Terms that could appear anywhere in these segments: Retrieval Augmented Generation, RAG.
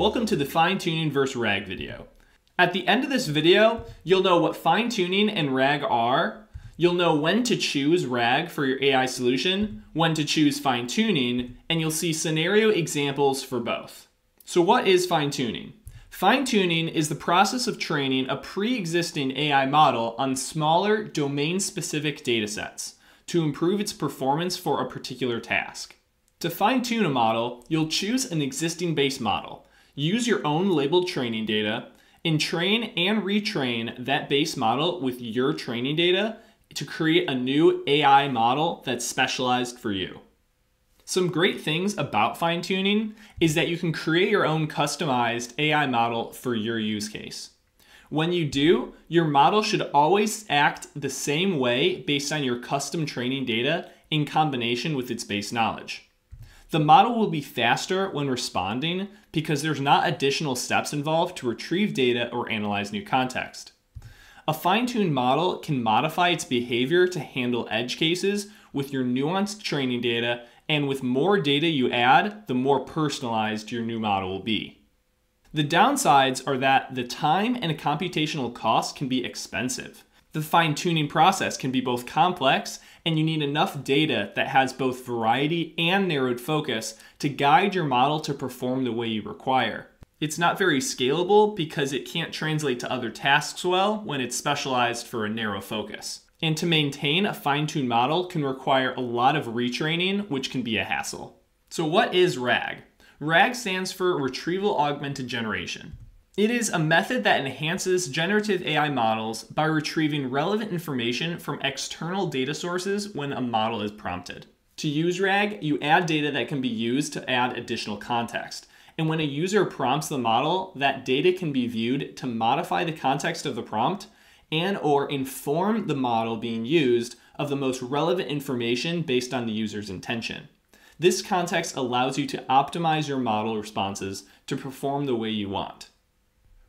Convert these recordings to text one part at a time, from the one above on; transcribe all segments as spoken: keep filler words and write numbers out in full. Welcome to the fine-tuning versus R A G video. At the end of this video, you'll know what fine-tuning and R A G are, you'll know when to choose R A G for your A I solution, when to choose fine-tuning, and you'll see scenario examples for both. So what is fine-tuning? Fine-tuning is the process of training a pre-existing A I model on smaller domain-specific datasets to improve its performance for a particular task. To fine-tune a model, you'll choose an existing base model, use your own labeled training data, and train and retrain that base model with your training data to create a new A I model that's specialized for you. Some great things about fine-tuning is that you can create your own customized A I model for your use case. When you do, your model should always act the same way based on your custom training data in combination with its base knowledge. The model will be faster when responding because there's not additional steps involved to retrieve data or analyze new context. A fine-tuned model can modify its behavior to handle edge cases with your nuanced training data, and with more data you add, the more personalized your new model will be. The downsides are that the time and computational cost can be expensive. The fine-tuning process can be both complex, and you need enough data that has both variety and narrowed focus to guide your model to perform the way you require. It's not very scalable because it can't translate to other tasks well when it's specialized for a narrow focus. And to maintain a fine-tuned model can require a lot of retraining, which can be a hassle. So what is R A G? R A G stands for Retrieval Augmented Generation. It is a method that enhances generative A I models by retrieving relevant information from external data sources when a model is prompted. To use R A G, you add data that can be used to add additional context. And when a user prompts the model, that data can be viewed to modify the context of the prompt and or inform the model being used of the most relevant information based on the user's intention. This context allows you to optimize your model responses to perform the way you want.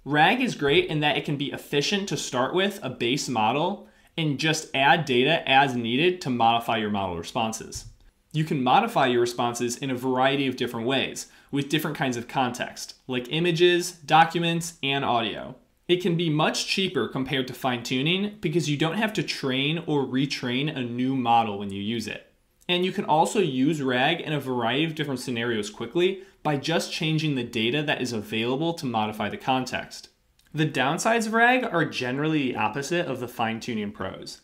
R A G is great in that it can be efficient to start with a base model and just add data as needed to modify your model responses. You can modify your responses in a variety of different ways with different kinds of context, like images, documents, and audio. It can be much cheaper compared to fine-tuning because you don't have to train or retrain a new model when you use it. And you can also use R A G in a variety of different scenarios quickly by just changing the data that is available to modify the context. The downsides of R A G are generally the opposite of the fine-tuning pros,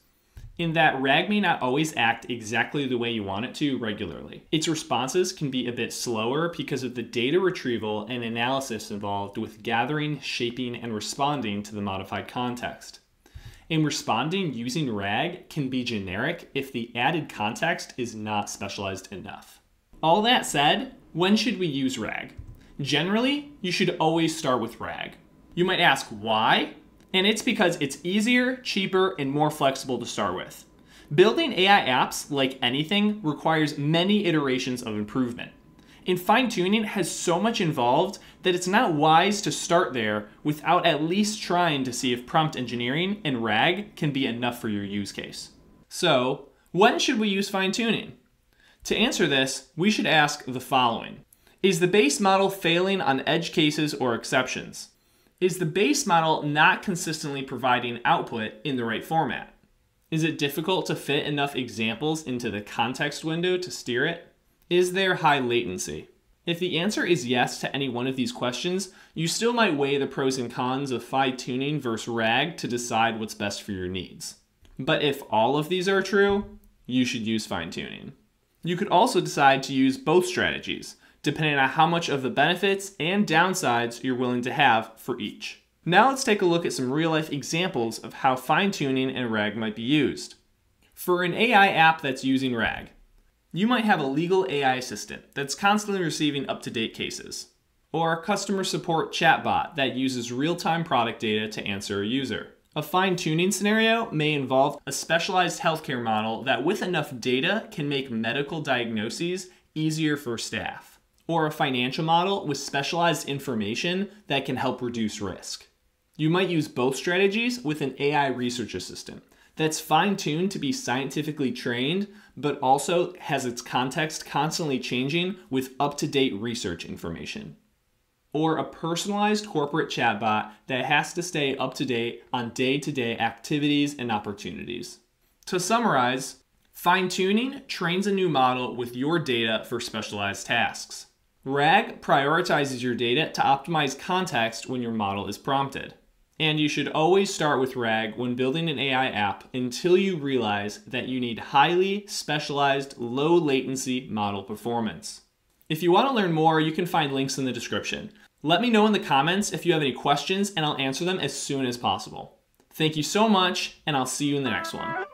in that R A G may not always act exactly the way you want it to regularly. Its responses can be a bit slower because of the data retrieval and analysis involved with gathering, shaping, and responding to the modified context. In responding using R A G can be generic if the added context is not specialized enough. All that said, when should we use R A G? Generally, you should always start with R A G. You might ask why? And it's because it's easier, cheaper, and more flexible to start with. Building A I apps, like anything, requires many iterations of improvement. And fine-tuning has so much involved that it's not wise to start there without at least trying to see if prompt engineering and R A G can be enough for your use case. So, when should we use fine-tuning? To answer this, we should ask the following. Is the base model failing on edge cases or exceptions? Is the base model not consistently providing output in the right format? Is it difficult to fit enough examples into the context window to steer it? Is there high latency? If the answer is yes to any one of these questions, you still might weigh the pros and cons of fine-tuning versus R A G to decide what's best for your needs. But if all of these are true, you should use fine-tuning. You could also decide to use both strategies, depending on how much of the benefits and downsides you're willing to have for each. Now let's take a look at some real-life examples of how fine-tuning and R A G might be used. For an A I app that's using R A G, you might have a legal A I assistant that's constantly receiving up-to-date cases, or a customer support chatbot that uses real-time product data to answer a user. A fine-tuning scenario may involve a specialized healthcare model that with enough data can make medical diagnoses easier for staff, or a financial model with specialized information that can help reduce risk. You might use both strategies with an A I research assistant that's fine-tuned to be scientifically trained, but also has its context constantly changing with up-to-date research information. or a personalized corporate chatbot that has to stay up to date on day-to-day activities and opportunities. To summarize, fine-tuning trains a new model with your data for specialized tasks. RAG prioritizes your data to optimize context when your model is prompted. And you should always start with RAG when building an A I app until you realize that you need highly specialized, low-latency model performance. If you want to learn more, you can find links in the description. Let me know in the comments if you have any questions, and I'll answer them as soon as possible. Thank you so much, and I'll see you in the next one.